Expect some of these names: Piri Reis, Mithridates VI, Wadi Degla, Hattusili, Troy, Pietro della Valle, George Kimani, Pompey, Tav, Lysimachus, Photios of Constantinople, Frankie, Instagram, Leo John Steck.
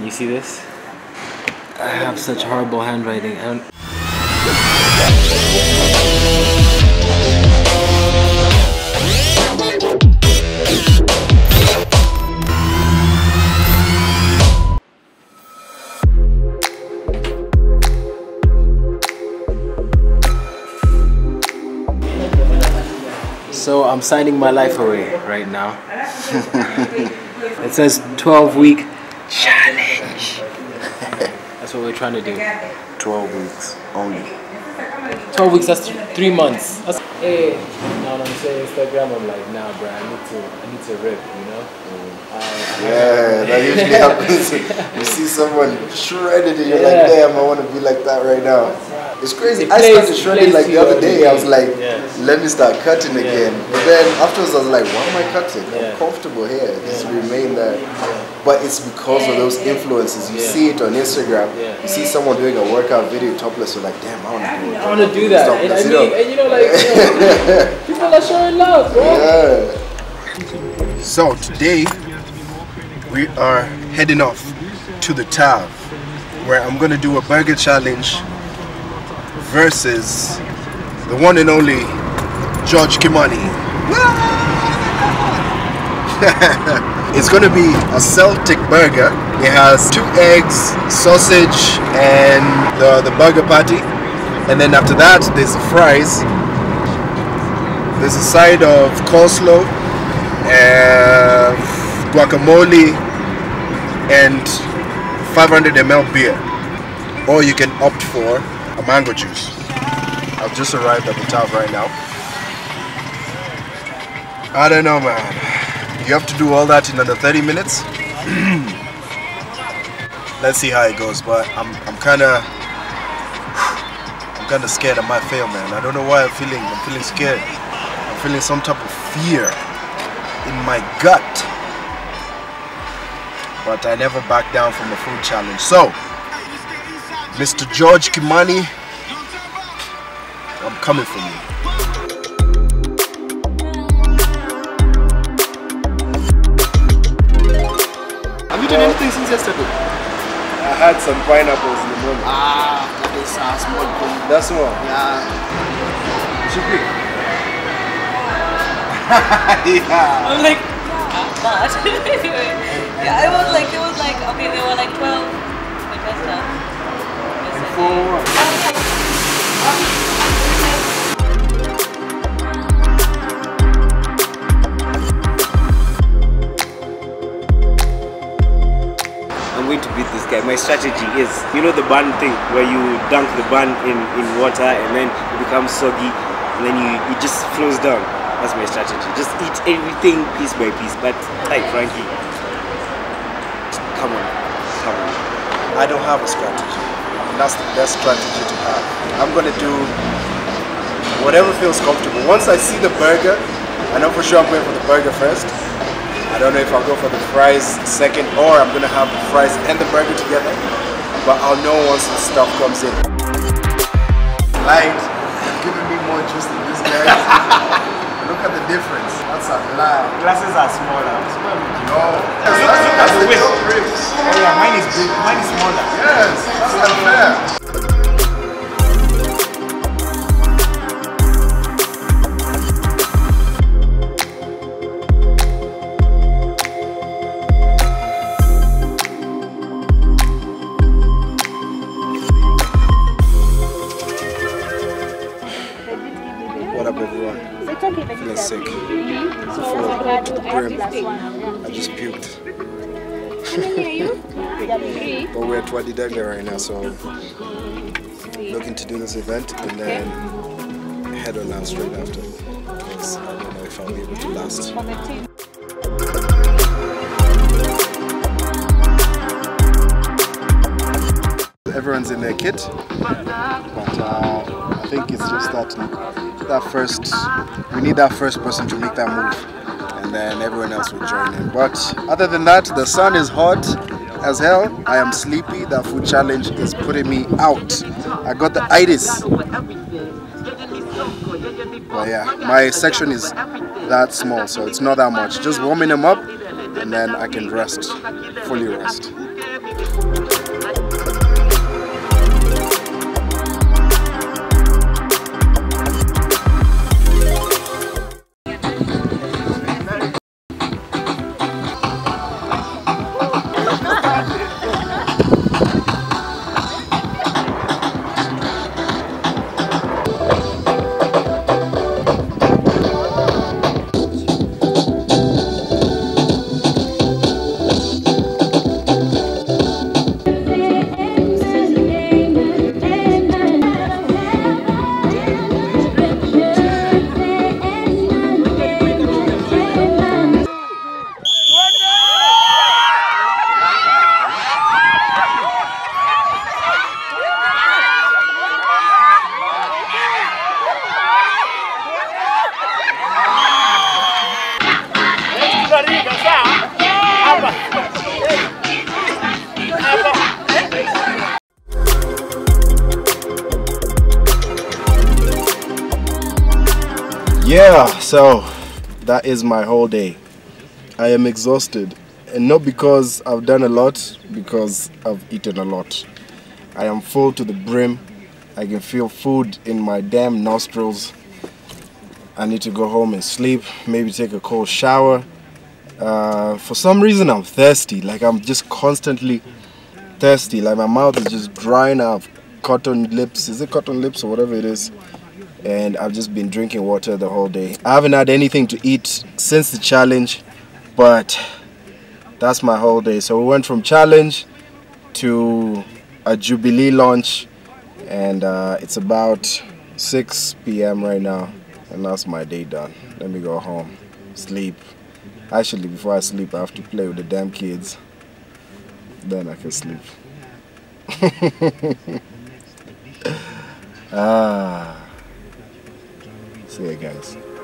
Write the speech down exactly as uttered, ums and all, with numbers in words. Can you see this? I have such horrible handwriting. I don't So I'm signing my life away right now. It says twelve week challenge. That's what we're trying to do. twelve weeks only. twelve weeks, that's three months. That's hey. Now I'm saying Instagram, I'm like, nah, bro, I need to, I need to rip, you know? Mm. I, I yeah, that usually happens. You see someone shredded and you're yeah. like, damn, I want to be like that right now. It's crazy. It I plays, started shredding like the other day. I was like, yes. let me start cutting yeah. again. But then afterwards, I was like, why am I cutting? Yeah. I'm comfortable here. Just yeah. remain there. Yeah. But it's because of those influences. You yeah. see it on Instagram. Yeah. You see someone doing a workout video topless. You're like, damn, I want to do that. I want to do that. And, I mean, and you know, like, you know, people are showing love, bro. Yeah. So today, we are heading off to the Tav, where I'm going to do a burger challenge versus the one and only George Kimani. It's going to be a Celtic burger. It has two eggs, sausage, and the, the burger patty. And then after that, there's fries. There's a side of coleslaw, uh, guacamole, and five hundred milliliters beer. Or you can opt for a mango juice. I've just arrived at the Tav right now. I don't know, man. You have to do all that in under thirty minutes. Let's see how it goes, but I'm I'm kind of I'm kind of scared I might fail, man. I don't know why I'm feeling I'm feeling scared. I'm feeling some type of fear in my gut. But I never back down from a food challenge. So, Mister George Kimani, I'm coming for you. Have you done anything since yesterday? I had some pineapples in the morning. Ah, that is a small thing. That's one? Yeah. It's big. Yeah. I'm like, not bad. Yeah, it was like, it was like, okay, they were like twelve, like that's that. Four. I'm going to beat this guy. My strategy is, you know the bun thing where you dunk the bun in, in water and then it becomes soggy and then you, it just flows down. That's my strategy. Just eat everything piece by piece. But like Frankie, come on, come on. I don't have a strategy. That's the best strategy to have. I'm gonna do whatever feels comfortable. Once I see the burger, I know for sure I'm going for the burger first. I don't know if I'll go for the fries second, or I'm gonna have the fries and the burger together. But I'll know once the stuff comes in. Like, you're giving me more juice than this guy. Look at the difference. That's a lie. Glasses are smaller. No. That's, that's, that's the little ribs. Oh yeah, mine is big. Mine is smaller. Yes, that's unfair. What up, everyone? I'm feeling sick. Before to the brim, I just puked. But we're at Wadi Degla right now, so looking to do this event and then head on out straight after. Because I don't know if I'll be able to last. Everyone's in their kit, but uh, I think it's just that that first we need that first person to make that move, and then everyone else will join in. But other than that, the sun is hot as hell. I am sleepy. That food challenge is putting me out. I got the itis. But yeah, my section is that small, so it's not that much. Just warming them up, and then I can rest, fully rest. Yeah, so that is my whole day. I am exhausted, and not because I've done a lot, because I've eaten a lot. I am full to the brim. I can feel food in my damn nostrils. I need to go home and sleep, maybe take a cold shower. Uh, for some reason I'm thirsty, like I'm just constantly thirsty, like my mouth is just drying out. Cotton lips, is it cotton lips or whatever it is? And I've just been drinking water the whole day. I haven't had anything to eat since the challenge, but that's my whole day. So we went from challenge to a Jubilee launch, and uh, it's about six p m right now, and that's my day done. Let me go home, sleep. Actually, before I sleep, I have to play with the damn kids. Then I can sleep. Ah. See you guys.